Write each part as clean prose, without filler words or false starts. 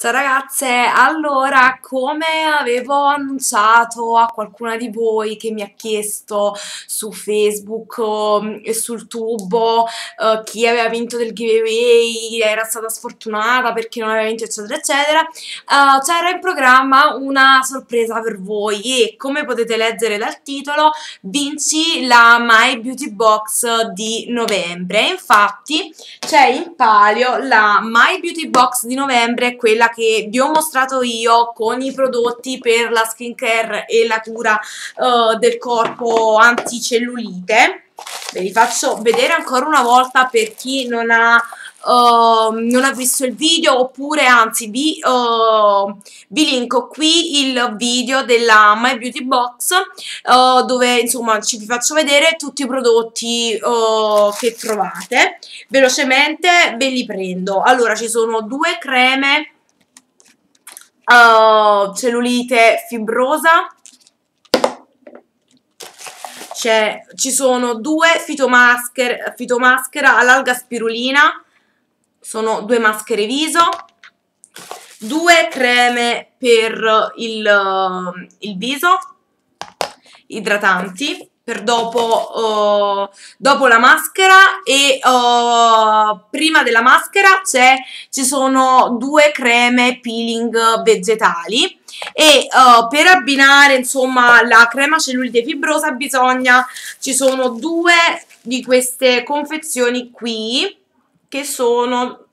Ciao ragazze, allora come avevo annunciato a qualcuna di voi che mi ha chiesto su Facebook e sul tubo chi aveva vinto del giveaway, era stata sfortunata perché non aveva vinto eccetera eccetera, c'era in programma una sorpresa per voi e come potete leggere dal titolo vinci la My Beauty Box di novembre. Infatti c'è in palio la My Beauty Box di novembre, quella che vi ho mostrato io con i prodotti per la skincare e la cura del corpo anticellulite. Ve li faccio vedere ancora una volta per chi non ha visto il video, oppure anzi vi linko qui il video della My Beauty Box dove insomma vi faccio vedere tutti i prodotti che trovate. Velocemente ve li prendo. Allora, ci sono due creme cellulite fibrosa, ci sono due fitomaschera all'alga spirulina, sono due maschere viso, due creme per il viso, idratanti per dopo la maschera, e prima della maschera ci sono due creme peeling vegetali. E per abbinare insomma la crema cellulite fibrosa ci sono due di queste confezioni qui, che sono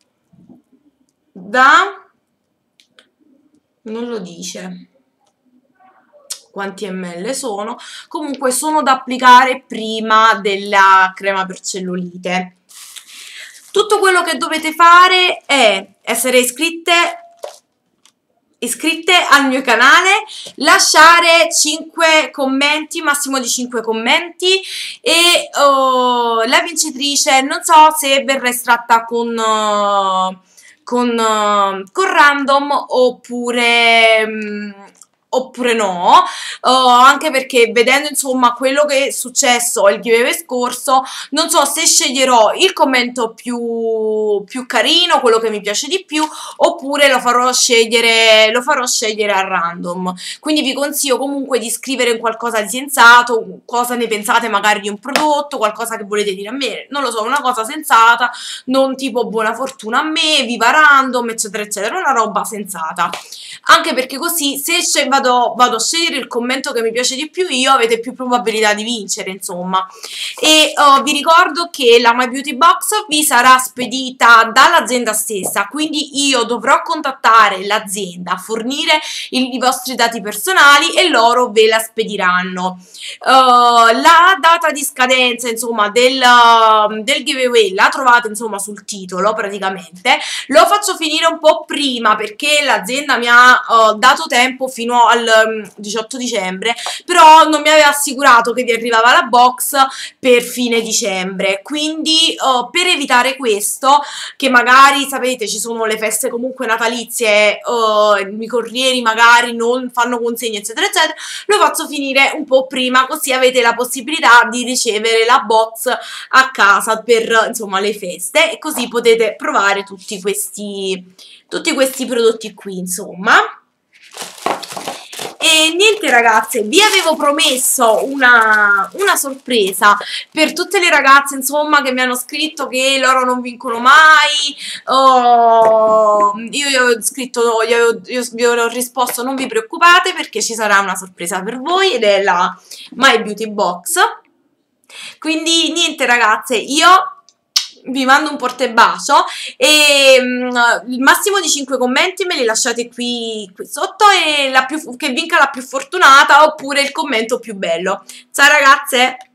da, non lo dice quanti ml sono, comunque sono da applicare prima della crema per cellulite. Tutto quello che dovete fare è essere iscritte al mio canale, lasciare 5 commenti, massimo di 5 commenti, e la vincitrice non so se verrà estratta con random oppure no, anche perché vedendo insomma quello che è successo il giveaway scorso, non so se sceglierò il commento più carino, quello che mi piace di più, oppure lo farò scegliere a random. Quindi vi consiglio comunque di scrivere in qualcosa di sensato, cosa ne pensate magari di un prodotto, qualcosa che volete dire a me, non lo so, una cosa sensata, non tipo buona fortuna a me, viva random, eccetera eccetera, una roba sensata, anche perché così se vado a scegliere il commento che mi piace di più io, avete più probabilità di vincere insomma. E vi ricordo che la My Beauty Box vi sarà spedita dall'azienda stessa, quindi io dovrò contattare l'azienda, fornire i vostri dati personali e loro ve la spediranno. La data di scadenza insomma del giveaway la trovate insomma sul titolo praticamente. Lo faccio finire un po' prima perché l'azienda mi ha dato tempo fino al 18 dicembre, però non mi aveva assicurato che vi arrivava la box per fine dicembre, quindi per evitare questo, che magari sapete ci sono le feste comunque natalizie, i corrieri magari non fanno consegne eccetera eccetera, lo faccio finire un po' prima, così avete la possibilità di ricevere la box a casa per insomma le feste, e così potete provare tutti questi prodotti qui insomma. E niente ragazze, vi avevo promesso una sorpresa per tutte le ragazze insomma che mi hanno scritto che loro non vincono mai. Io vi ho risposto non vi preoccupate perché ci sarà una sorpresa per voi ed è la My Beauty Box. Quindi niente ragazze, io vi mando un forte bacio e il massimo di 5 commenti me li lasciate qui sotto, e che vinca la più fortunata oppure il commento più bello. Ciao ragazze!